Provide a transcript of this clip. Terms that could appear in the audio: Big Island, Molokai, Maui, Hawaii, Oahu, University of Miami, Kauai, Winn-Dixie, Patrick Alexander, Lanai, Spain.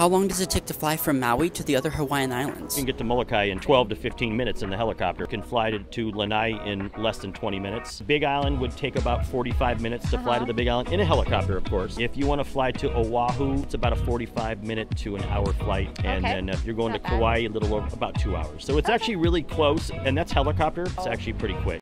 How long does it take to fly from Maui to the other Hawaiian Islands? You can get to Molokai in 12 to 15 minutes in the helicopter. You can fly to Lanai in less than 20 minutes. Big Island would take about 45 minutes to fly to the Big Island, in a helicopter, of course. If you want to fly to Oahu, it's about a 45-minute to an hour flight. And then if you're going to Kauai, a little over about 2 hours. So it's actually really close, and that's helicopter. It's actually pretty quick.